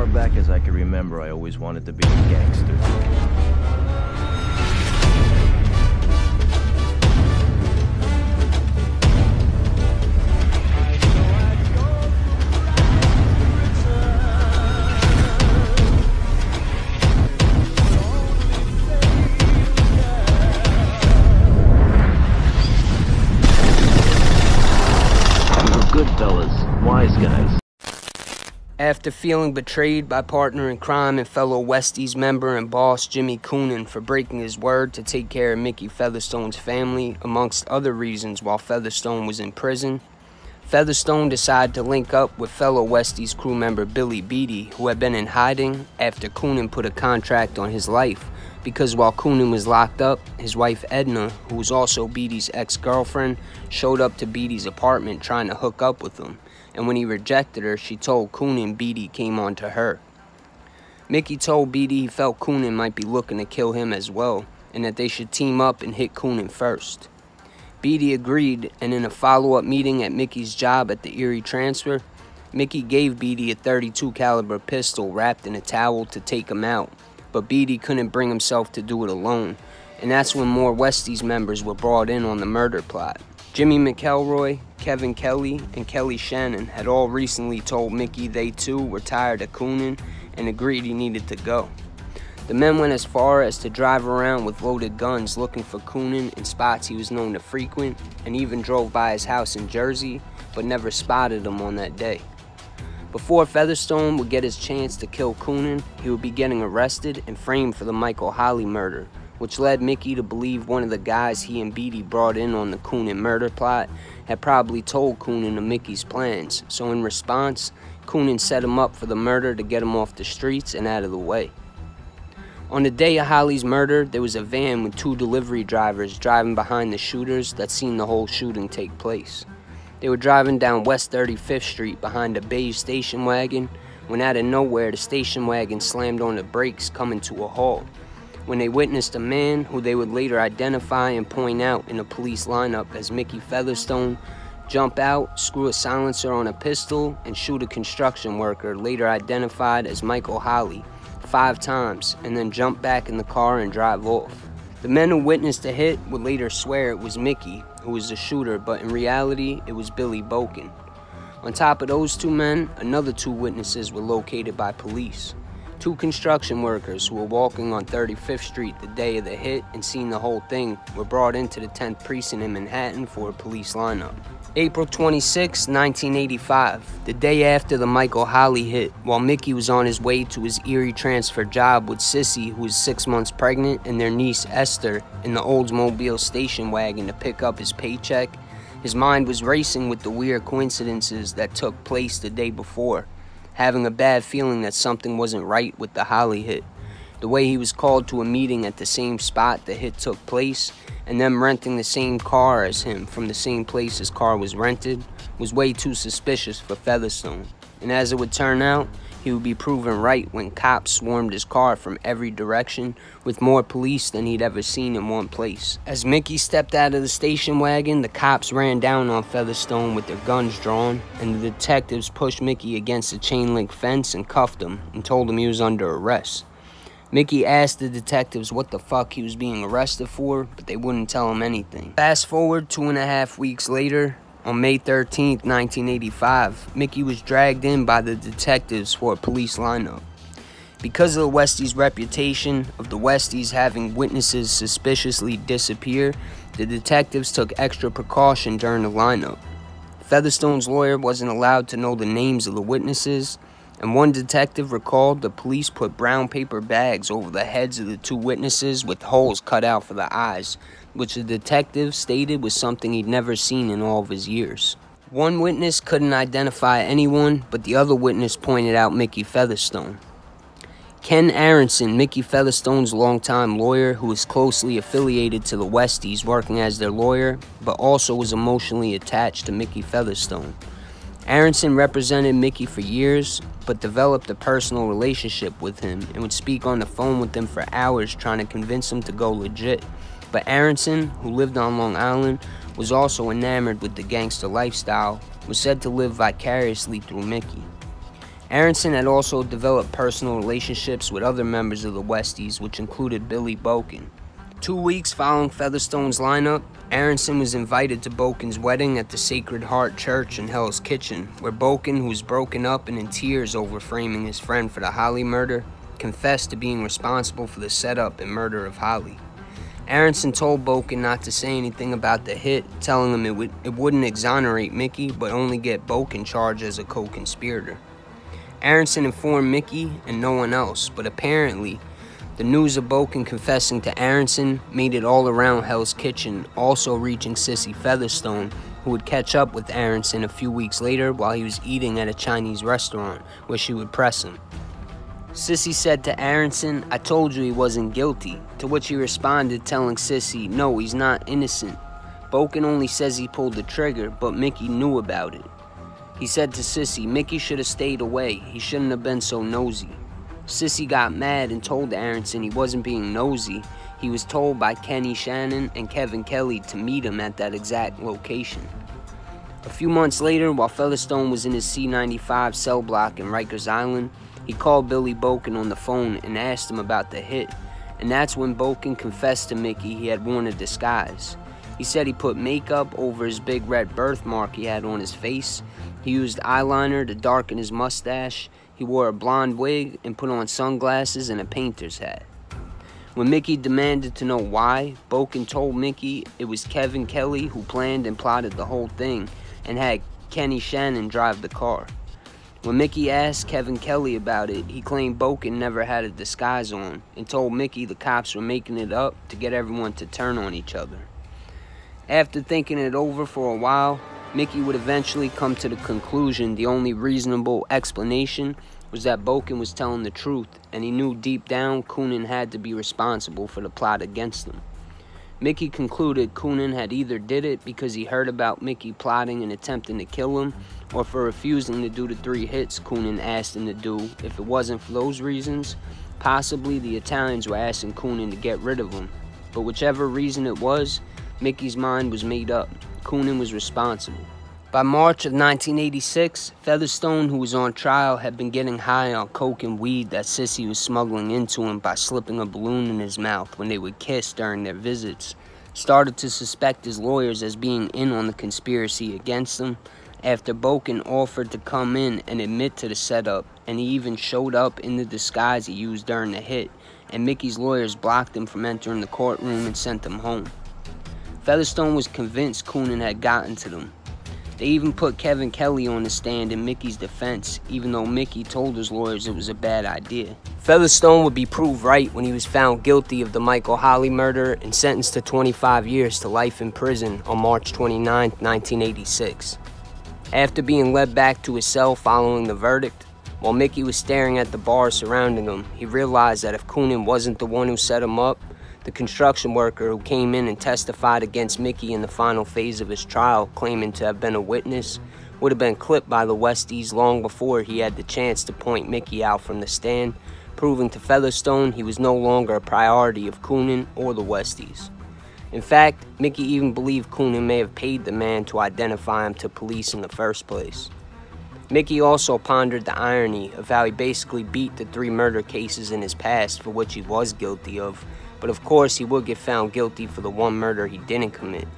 far back as I can remember, I always wanted to be a gangster. After feeling betrayed by partner in crime and fellow Westies member and boss Jimmy Coonan for breaking his word to take care of Mickey Featherstone's family, amongst other reasons while Featherstone was in prison, Featherstone decided to link up with fellow Westies crew member Billy Beatty, who had been in hiding after Coonan put a contract on his life, because while Coonan was locked up, his wife Edna, who was also Beatty's ex-girlfriend, showed up to Beatty's apartment trying to hook up with him. And when he rejected her, she told Coonan Beatty came on to her. Mickey told Beatty he felt Coonan might be looking to kill him as well, and that they should team up and hit Coonan first. Beatty agreed, and in a follow-up meeting at Mickey's job at the Erie Transfer, Mickey gave Beatty a .32 caliber pistol wrapped in a towel to take him out, but Beatty couldn't bring himself to do it alone, and that's when more Westies members were brought in on the murder plot. Jimmy McElroy, Kevin Kelly, and Kelly Shannon had all recently told Mickey they too were tired of Coonan and agreed he needed to go. The men went as far as to drive around with loaded guns looking for Coonan in spots he was known to frequent, and even drove by his house in Jersey, but never spotted him on that day. Before Featherstone would get his chance to kill Coonan, he would be getting arrested and framed for the Michael Holly murder, which led Mickey to believe one of the guys he and Beatty brought in on the Coonan murder plot had probably told Coonan of Mickey's plans, so in response, Coonan set him up for the murder to get him off the streets and out of the way. On the day of Holly's murder, there was a van with two delivery drivers driving behind the shooters that seen the whole shooting take place. They were driving down West 35th Street behind a beige station wagon, when out of nowhere the station wagon slammed on the brakes, coming to a halt, when they witnessed a man who they would later identify and point out in a police lineup as Mickey Featherstone jump out, screw a silencer on a pistol, and shoot a construction worker later identified as Michael Holly 5 times, and then jump back in the car and drive off. The men who witnessed the hit would later swear it was Mickey who was the shooter, but in reality it was Billy Bokun. On top of those two men, another 2 witnesses were located by police. 2 construction workers who were walking on 35th Street the day of the hit and seen the whole thing were brought into the 10th precinct in Manhattan for a police lineup. April 26, 1985, the day after the Michael Holly hit, while Mickey was on his way to his Erie Transfer job with Sissy, who was 6 months pregnant, and their niece Esther in the Oldsmobile station wagon to pick up his paycheck, his mind was racing with the weird coincidences that took place the day before, having a bad feeling that something wasn't right with the Holly hit, the way he was called to a meeting at the same spot the hit took place, and them renting the same car as him from the same place his car was rented, was way too suspicious for Featherstone. And as it would turn out, he would be proven right when cops swarmed his car from every direction with more police than he'd ever seen in one place. As Mickey stepped out of the station wagon, the cops ran down on Featherstone with their guns drawn, and the detectives pushed Mickey against a chain link fence and cuffed him and told him he was under arrest. Mickey asked the detectives what the fuck he was being arrested for, but they wouldn't tell him anything. Fast forward 2.5 weeks later, on May 13, 1985, Mickey was dragged in by the detectives for a police lineup. Because of the Westies' reputation of the Westies having witnesses suspiciously disappear, the detectives took extra precaution during the lineup. Featherstone's lawyer wasn't allowed to know the names of the witnesses, and one detective recalled the police put brown paper bags over the heads of the 2 witnesses with holes cut out for the eyes, which the detective stated was something he'd never seen in all of his years. One witness couldn't identify anyone, but the other witness pointed out Mickey Featherstone. Ken Aronson, Mickey Featherstone's longtime lawyer, who was closely affiliated to the Westies working as their lawyer, but also was emotionally attached to Mickey Featherstone. Aronson represented Mickey for years, but developed a personal relationship with him and would speak on the phone with him for hours trying to convince him to go legit. But Aronson, who lived on Long Island, was also enamored with the gangster lifestyle, was said to live vicariously through Mickey. Aronson had also developed personal relationships with other members of the Westies, which included Billy Bokun. 2 weeks following Featherstone's lineup, Aronson was invited to Bokun's wedding at the Sacred Heart Church in Hell's Kitchen, where Bokun, who was broken up and in tears over framing his friend for the Holly murder, confessed to being responsible for the setup and murder of Holly. Aronson told Bokun not to say anything about the hit, telling him it wouldn't exonerate Mickey, but only get Bokun charged as a co-conspirator. Aronson informed Mickey and no one else, but apparently, the news of Bokun confessing to Aronson made it all around Hell's Kitchen, also reaching Sissy Featherstone, who would catch up with Aronson a few weeks later while he was eating at a Chinese restaurant, where she would press him. Sissy said to Aronson, "I told you he wasn't guilty," to which he responded telling Sissy, "No, he's not innocent. Bokun only says he pulled the trigger, but Mickey knew about it." He said to Sissy, "Mickey should have stayed away. He shouldn't have been so nosy." Sissy got mad and told Aronson he wasn't being nosy. He was told by Kelly Shannon and Kevin Kelly to meet him at that exact location. A few months later, while Featherstone was in his C-95 cell block in Rikers Island, he called Billy Bokun on the phone and asked him about the hit, and that's when Bokun confessed to Mickey he had worn a disguise. He said he put makeup over his big red birthmark he had on his face. He used eyeliner to darken his mustache. He wore a blonde wig and put on sunglasses and a painter's hat. When Mickey demanded to know why, Bokun told Mickey it was Kevin Kelly who planned and plotted the whole thing and had Kelly Shannon drive the car. When Mickey asked Kevin Kelly about it, he claimed Bokun never had a disguise on and told Mickey the cops were making it up to get everyone to turn on each other. After thinking it over for a while, Mickey would eventually come to the conclusion the only reasonable explanation was that Bokun was telling the truth, and he knew deep down Coonan had to be responsible for the plot against him. Mickey concluded Coonan had either did it because he heard about Mickey plotting and attempting to kill him, or for refusing to do the 3 hits Coonan asked him to do. If it wasn't for those reasons, possibly the Italians were asking Coonan to get rid of him. But whichever reason it was, Mickey's mind was made up. Coonan was responsible. By March of 1986, Featherstone, who was on trial, had been getting high on coke and weed that Sissy was smuggling into him by slipping a balloon in his mouth when they would kiss during their visits, started to suspect his lawyers as being in on the conspiracy against him after Bokun offered to come in and admit to the setup, and he even showed up in the disguise he used during the hit, and Mickey's lawyers blocked him from entering the courtroom and sent him home. Featherstone was convinced Coonan had gotten to them. They even put Kevin Kelly on the stand in Mickey's defense, even though Mickey told his lawyers it was a bad idea. Featherstone would be proved right when he was found guilty of the Michael Holly murder and sentenced to 25 years to life in prison on March 29, 1986. After being led back to his cell following the verdict, while Mickey was staring at the bar surrounding him, he realized that if Coonan wasn't the one who set him up, the construction worker who came in and testified against Mickey in the final phase of his trial, claiming to have been a witness, would have been clipped by the Westies long before he had the chance to point Mickey out from the stand, proving to Featherstone he was no longer a priority of Coonan or the Westies. In fact, Mickey even believed Coonan may have paid the man to identify him to police in the first place. Mickey also pondered the irony of how he basically beat the 3 murder cases in his past for which he was guilty of, but of course he would get found guilty for the 1 murder he didn't commit.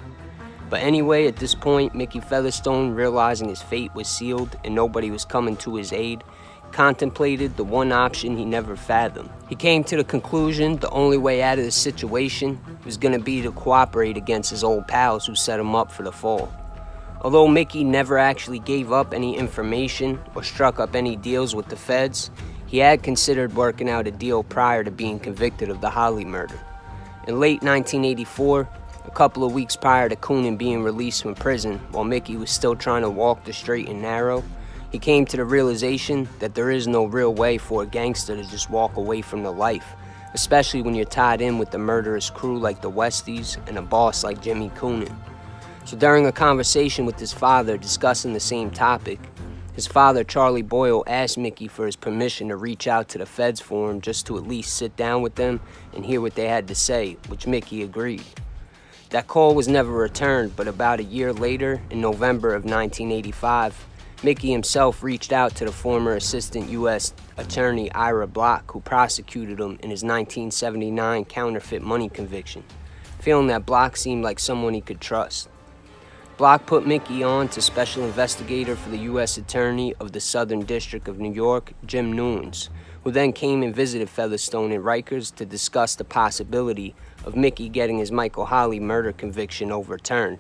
But anyway, at this point, Mickey Featherstone, realizing his fate was sealed and nobody was coming to his aid, contemplated the one option he never fathomed. He came to the conclusion the only way out of the situation was going to be to cooperate against his old pals who set him up for the fall. Although Mickey never actually gave up any information or struck up any deals with the feds, he had considered working out a deal prior to being convicted of the Holly murder. In late 1984, a couple of weeks prior to Coonan being released from prison, while Mickey was still trying to walk the straight and narrow, he came to the realization that there is no real way for a gangster to just walk away from the life, especially when you're tied in with a murderous crew like the Westies and a boss like Jimmy Coonan. So during a conversation with his father discussing the same topic, his father, Charlie Boyle, asked Mickey for his permission to reach out to the feds for him just to at least sit down with them and hear what they had to say, which Mickey agreed. That call was never returned, but about a year later, in November of 1985, Mickey himself reached out to the former assistant U.S. attorney Ira Block, who prosecuted him in his 1979 counterfeit money conviction, feeling that Block seemed like someone he could trust. Block put Mickey on to special investigator for the U.S. attorney of the Southern District of New York, Jim Nunes, who then came and visited Featherstone and Rikers to discuss the possibility of Mickey getting his Michael Holly murder conviction overturned,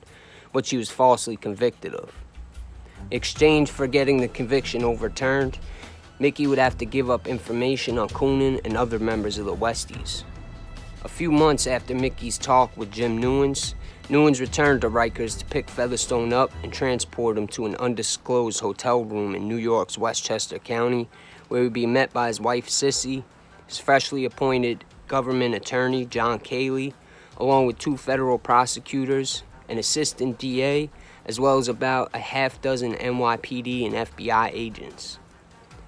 which he was falsely convicted of. In exchange for getting the conviction overturned, Mickey would have to give up information on Coonan and other members of the Westies. A few months after Mickey's talk with Jim Nunes, Nunes returned to Rikers to pick Featherstone up and transport him to an undisclosed hotel room in New York's Westchester County, where he would be met by his wife Sissy, his freshly appointed government attorney John Cayley, along with two federal prosecutors, an assistant DA, as well as about a half-dozen NYPD and FBI agents.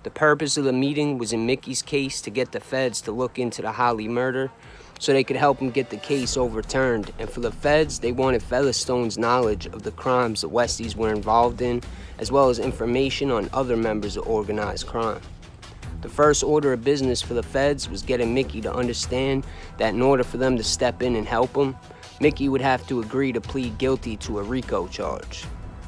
The purpose of the meeting was, in Mickey's case, to get the feds to look into the Holly murder so they could help him get the case overturned, and for the feds, they wanted Featherstone's knowledge of the crimes the Westies were involved in, as well as information on other members of organized crime. The first order of business for the feds was getting Mickey to understand that in order for them to step in and help him, Mickey would have to agree to plead guilty to a RICO charge.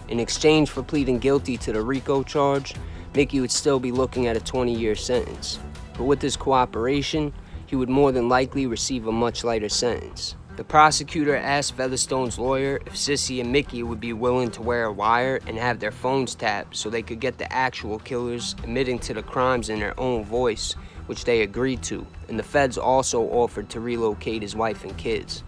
In exchange for pleading guilty to the RICO charge, Mickey would still be looking at a 20-year sentence. But with his cooperation, he would more than likely receive a much lighter sentence. The prosecutor asked Featherstone's lawyer if Sissy and Mickey would be willing to wear a wire and have their phones tapped so they could get the actual killers admitting to the crimes in their own voice, which they agreed to, and the feds also offered to relocate his wife and kids.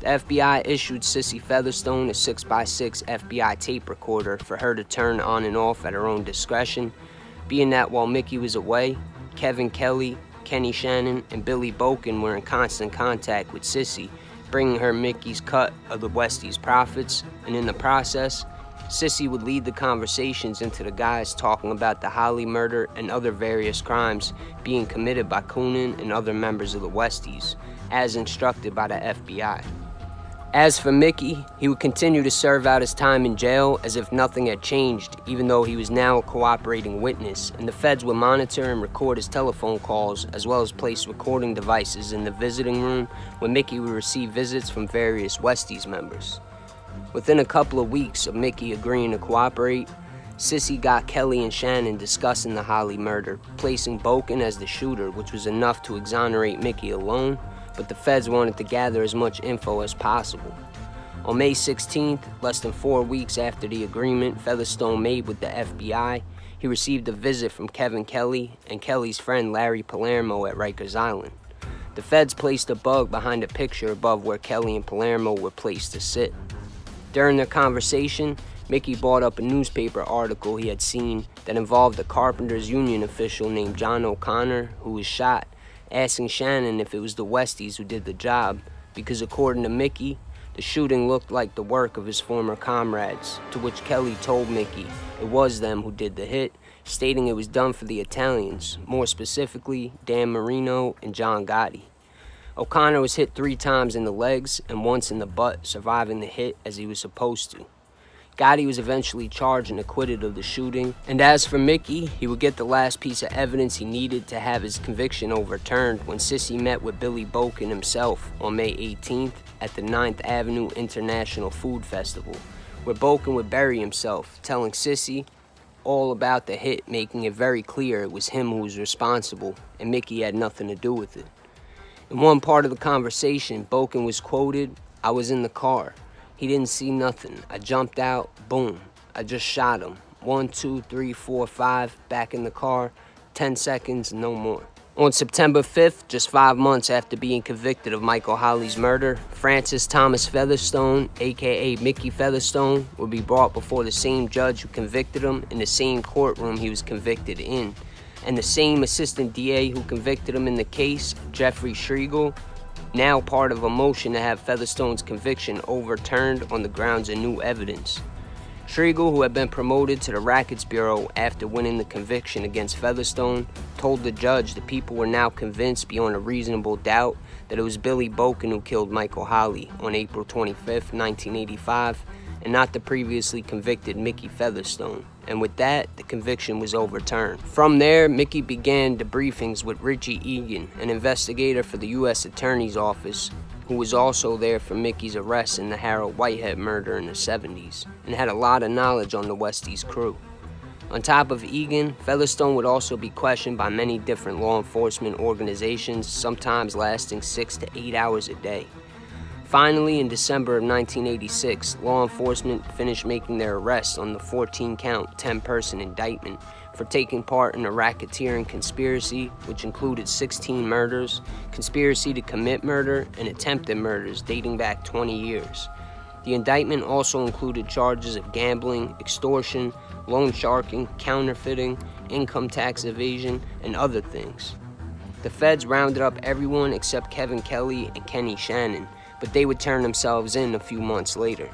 The FBI issued Sissy Featherstone a 6x6 FBI tape recorder for her to turn on and off at her own discretion, being that while Mickey was away, Kevin Kelly, Ken Shannon, and Billy Bokun were in constant contact with Sissy, bringing her Mickey's cut of the Westies' profits, and in the process, Sissy would lead the conversations into the guys talking about the Holly murder and other various crimes being committed by Coonan and other members of the Westies, as instructed by the FBI. As for Mickey, he would continue to serve out his time in jail as if nothing had changed, even though he was now a cooperating witness, and the feds would monitor and record his telephone calls, as well as place recording devices in the visiting room where Mickey would receive visits from various Westies members. Within a couple of weeks of Mickey agreeing to cooperate, Sissy got Kelly and Shannon discussing the Holly murder, placing Bokun as the shooter, which was enough to exonerate Mickey alone, but the feds wanted to gather as much info as possible. On May 16th, less than 4 weeks after the agreement Featherstone made with the FBI, he received a visit from Kevin Kelly and Kelly's friend Larry Palermo at Rikers Island. The feds placed a bug behind a picture above where Kelly and Palermo were placed to sit. During their conversation, Mickey brought up a newspaper article he had seen that involved a Carpenters Union official named John O'Connor, who was shot, asking Shannon if it was the Westies who did the job, because according to Mickey, the shooting looked like the work of his former comrades, to which Kelly told Mickey it was them who did the hit, stating it was done for the Italians, more specifically Dan Marino and John Gotti. O'Connor was hit 3 times in the legs and once in the butt, surviving the hit as he was supposed to. Gotti was eventually charged and acquitted of the shooting, and as for Mickey, he would get the last piece of evidence he needed to have his conviction overturned when Sissy met with Billy Bokun himself on May 18th at the 9th Avenue International Food Festival, where Bokun would bury himself, telling Sissy all about the hit, making it very clear it was him who was responsible, and Mickey had nothing to do with it. In one part of the conversation, Bokun was quoted, "I was in the car. He didn't see nothing. I jumped out, boom. I just shot him. 1, 2, 3, 4, 5, back in the car. 10 seconds, no more." On September 5th, just 5 months after being convicted of Michael Holly's murder, Francis Thomas Featherstone, aka Mickey Featherstone, would be brought before the same judge who convicted him in the same courtroom he was convicted in, and the same assistant DA who convicted him in the case, Jeffrey Schriegel, now part of a motion to have Featherstone's conviction overturned on the grounds of new evidence. Schriegel, who had been promoted to the Rackets Bureau after winning the conviction against Featherstone, told the judge the people were now convinced beyond a reasonable doubt that it was Billy Bokun who killed Michael Holly on April 25, 1985, and not the previously convicted Mickey Featherstone. And with that, the conviction was overturned. From there, Mickey began debriefings with Richie Egan, an investigator for the U.S. Attorney's Office, who was also there for Mickey's arrest in the Harold Whitehead murder in the 70s, and had a lot of knowledge on the Westies crew. On top of Egan, Featherstone would also be questioned by many different law enforcement organizations, sometimes lasting 6 to 8 hours a day. Finally, in December of 1986, law enforcement finished making their arrest on the 14-count, 10-person indictment for taking part in a racketeering conspiracy, which included 16 murders, conspiracy to commit murder, and attempted murders dating back 20 years. The indictment also included charges of gambling, extortion, loan sharking, counterfeiting, income tax evasion, and other things. The feds rounded up everyone except Kevin Kelly and Kenny Shannon, but they would turn themselves in a few months later.